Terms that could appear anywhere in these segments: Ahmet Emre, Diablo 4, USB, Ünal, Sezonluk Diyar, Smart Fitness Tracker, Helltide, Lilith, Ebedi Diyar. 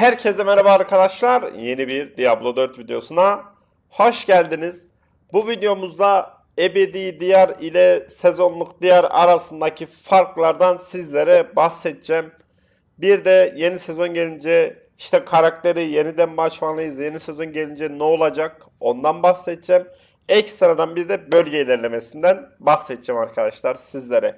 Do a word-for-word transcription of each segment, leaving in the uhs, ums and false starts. Herkese merhaba arkadaşlar. Yeni bir Diablo dört videosuna hoş geldiniz. Bu videomuzda Ebedi Diyar ile Sezonluk Diyar arasındaki farklardan sizlere bahsedeceğim. Bir de yeni sezon gelince işte karakteri yeniden mi açmalıyız? Yeni sezon gelince ne olacak? Ondan bahsedeceğim. Ekstradan bir de bölge ilerlemesinden bahsedeceğim arkadaşlar sizlere.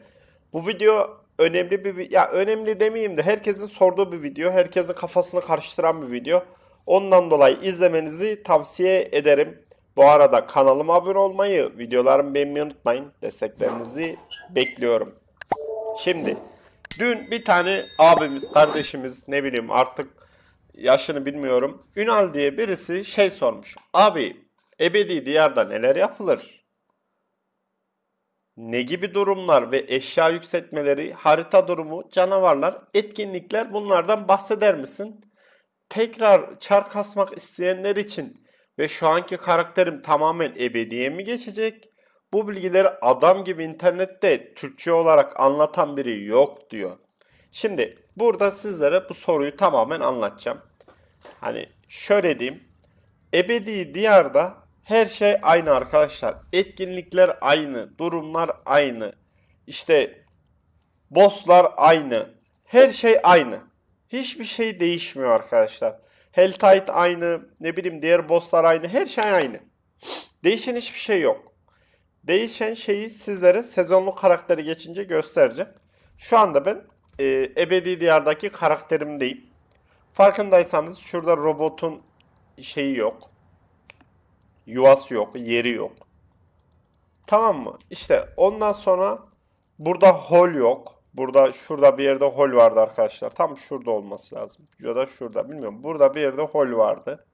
Bu video önemli bir ya önemli demeyeyim de herkesin sorduğu bir video, herkesin kafasını karıştıran bir video. Ondan dolayı izlemenizi tavsiye ederim. Bu arada kanalıma abone olmayı, videolarımı beğenmeyi unutmayın. Desteklerinizi bekliyorum. Şimdi dün bir tane abimiz, kardeşimiz, ne bileyim artık yaşını bilmiyorum, Ünal diye birisi şey sormuş. Abi, Ebedi Diyar'da neler yapılır? Ne gibi durumlar ve eşya yükseltmeleri, harita durumu, canavarlar, etkinlikler, bunlardan bahseder misin? Tekrar çar kasmak isteyenler için ve şu anki karakterim tamamen ebediye mi geçecek? Bu bilgileri adam gibi internette Türkçe olarak anlatan biri yok diyor. Şimdi burada sizlere bu soruyu tamamen anlatacağım. Hani şöyle diyeyim. Ebedi Diyar'da her şey aynı arkadaşlar. Etkinlikler aynı, durumlar aynı, İşte bosslar aynı, her şey aynı. Hiçbir şey değişmiyor arkadaşlar. Helltide aynı, ne bileyim diğer bosslar aynı, her şey aynı. Değişen hiçbir şey yok. Değişen şeyi sizlere sezonlu karakteri geçince göstereceğim. Şu anda ben e, Ebedi Diyar'daki karakterimdeyim. Farkındaysanız şurada robotun şeyi yok. Yuvası yok, yeri yok. Tamam mı? İşte ondan sonra burada hol yok. Burada, şurada bir yerde hol vardı arkadaşlar. Tam şurada olması lazım. Ya da şurada, bilmiyorum. Burada bir yerde hol vardı.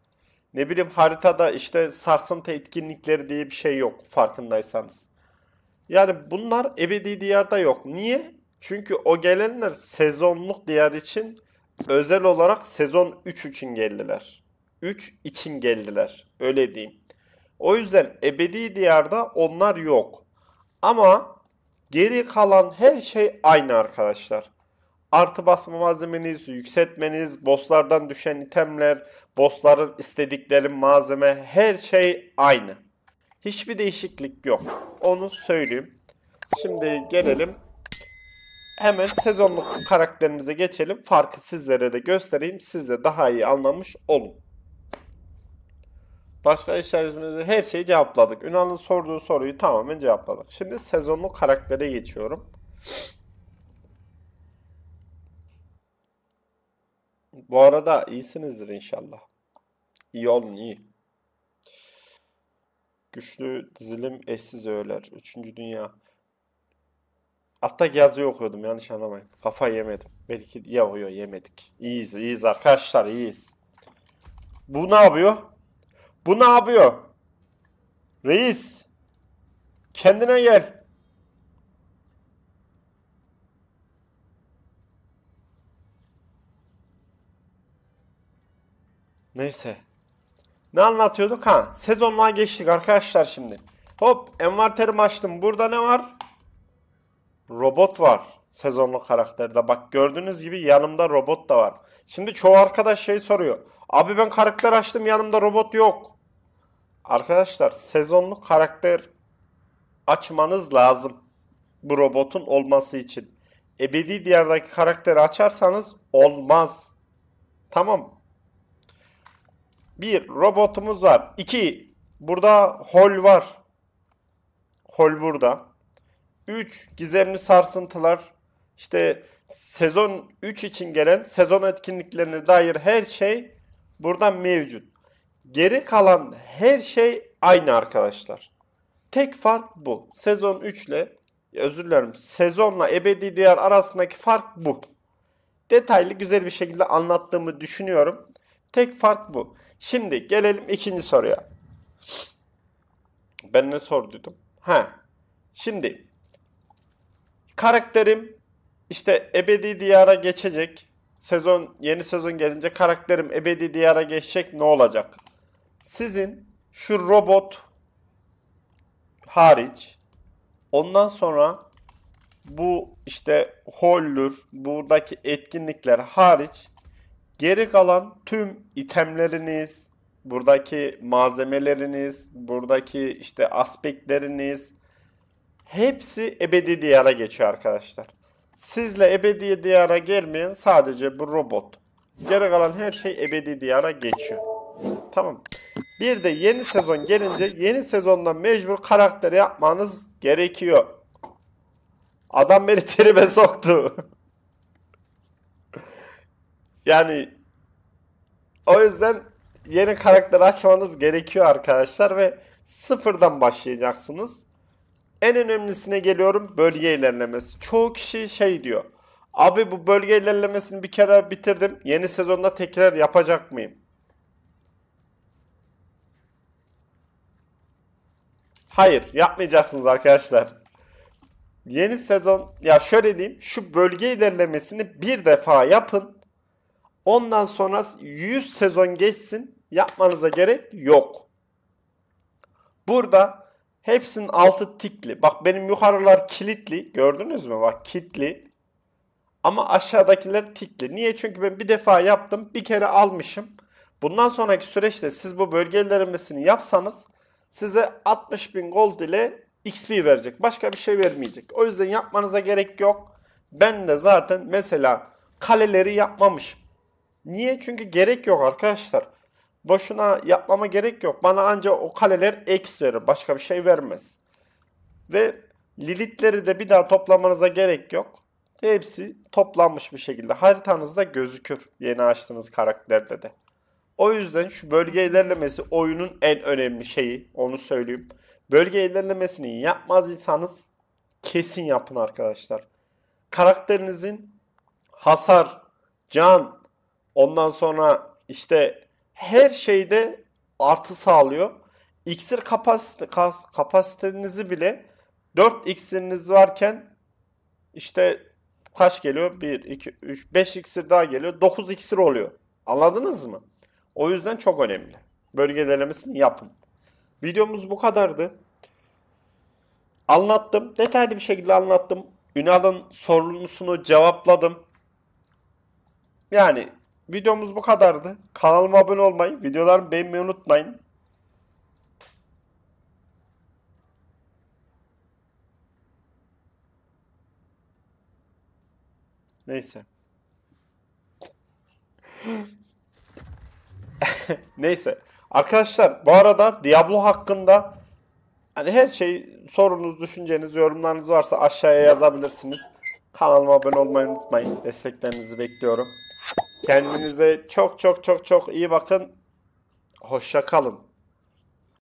Ne bileyim haritada işte sarsıntı etkinlikleri diye bir şey yok farkındaysanız. Yani bunlar ebedi diyarda yok. Niye? Çünkü o gelenler sezonluk diyar için özel olarak sezon üç için geldiler. üç için geldiler. Öyle diyeyim. O yüzden ebedi diyarda onlar yok. Ama geri kalan her şey aynı arkadaşlar. Artı basma malzemeniz, yükseltmeniz, bosslardan düşen itemler, bossların istedikleri malzeme, her şey aynı. Hiçbir değişiklik yok. Onu söyleyeyim. Şimdi gelelim. Hemen sezonluk karakterimize geçelim. Farkı sizlere de göstereyim. Siz de daha iyi anlamış olun. Başka eşya yüzümüzde her şeyi cevapladık. Ünal'ın sorduğu soruyu tamamen cevapladık. Şimdi sezonlu karaktere geçiyorum. Bu arada iyisinizdir inşallah. İyi olun, iyi. Güçlü dizilim eşsiz öğeler. Üçüncü dünya. Hatta yazıyı okuyordum, yanlış anlamayın. Kafa yemedim. Belki yavruyor, yemedik. İyiyiz, iyiyiz arkadaşlar, iyiyiz. Bu ne yapıyor? Bu ne yapıyor? Reis, kendine gel. Neyse. Ne anlatıyorduk ha? Sezonluğa geçtik arkadaşlar şimdi. Hop, envanterimi açtım. Burada ne var? Robot var. Sezonlu karakterde. Bak gördüğünüz gibi yanımda robot da var. Şimdi çoğu arkadaş şey soruyor. Abi ben karakter açtım, yanımda robot yok. Arkadaşlar sezonluk karakter açmanız lazım. Bu robotun olması için. Ebedi Diyar'daki karakteri açarsanız olmaz. Tamam. Bir robotumuz var. İki burada hol var. Hol burada. Üç gizemli sarsıntılar. İşte sezon üç için gelen sezon etkinliklerine dair her şey burada mevcut. Geri kalan her şey aynı arkadaşlar. Tek fark bu. Sezon üç ile özür dilerim sezonla ebedi diyar arasındaki fark bu. Detaylı güzel bir şekilde anlattığımı düşünüyorum. Tek fark bu. Şimdi gelelim ikinci soruya. Ben ne sorduydum? Ha. Şimdi karakterim işte ebedi diyara geçecek. Sezon, yeni sezon gelince karakterim ebedi diyara geçecek, ne olacak? Sizin şu robot hariç ondan sonra bu işte hollür buradaki etkinlikler hariç Geri kalan tüm itemleriniz, buradaki malzemeleriniz, buradaki işte aspektleriniz hepsi ebedi diyara geçiyor arkadaşlar. Sizle ebedi diyara gelmeyen sadece bu robot. Geri kalan her şey ebedi diyara geçiyor. Tamam. Bir de yeni sezon gelince yeni sezonda mecbur karakter yapmanız gerekiyor. Adam beni tribe soktu. Yani o yüzden yeni karakter açmanız gerekiyor arkadaşlar ve sıfırdan başlayacaksınız. En önemlisine geliyorum, bölge ilerlemesi. Çoğu kişi şey diyor. Abi bu bölge ilerlemesini bir kere bitirdim. Yeni sezonda tekrar yapacak mıyım? Hayır, yapmayacaksınız arkadaşlar. Yeni sezon, ya şöyle diyeyim, şu bölge ilerlemesini bir defa yapın. Ondan sonra yüz sezon geçsin, yapmanıza gerek yok. Burada hepsinin altı tikli. Bak benim yukarılar kilitli, gördünüz mü? Bak kilitli. Ama aşağıdakiler tikli. Niye? Çünkü ben bir defa yaptım, bir kere almışım. Bundan sonraki süreçte siz bu bölge ilerlemesini yapsanız size altmış bin gold ile X P verecek. Başka bir şey vermeyecek. O yüzden yapmanıza gerek yok. Ben de zaten mesela kaleleri yapmamışım. Niye? Çünkü gerek yok arkadaşlar. Boşuna yapmama gerek yok. Bana ancak o kaleler X verir. Başka bir şey vermez. Ve Lilith'leri de bir daha toplamanıza gerek yok. Hepsi toplanmış bir şekilde haritanızda gözükür. Yeni açtığınız karakterde de. O yüzden şu bölge ilerlemesi oyunun en önemli şeyi. Onu söyleyeyim. Bölge ilerlemesini yapmadıysanız kesin yapın arkadaşlar. Karakterinizin hasar, can, ondan sonra işte her şeyde artı sağlıyor. İksir kapasite, kapasitenizi bile dört iksiriniz varken işte kaç geliyor? bir, iki, üç, beş iksir daha geliyor. dokuz iksir oluyor. Anladınız mı? O yüzden çok önemli. Bölge ilerlemesini yapın. Videomuz bu kadardı. Anlattım. Detaylı bir şekilde anlattım. Ünal'ın sorunusunu cevapladım. Yani videomuz bu kadardı. Kanalıma abone olmayı, videolarımı beğenmeyi unutmayın. Neyse. Neyse. Arkadaşlar bu arada Diablo hakkında hani her şey, sorunuz, düşünceniz, yorumlarınız varsa aşağıya yazabilirsiniz. Kanalıma abone olmayı unutmayın. Desteklerinizi bekliyorum. Kendinize çok çok çok çok iyi bakın. Hoşça kalın.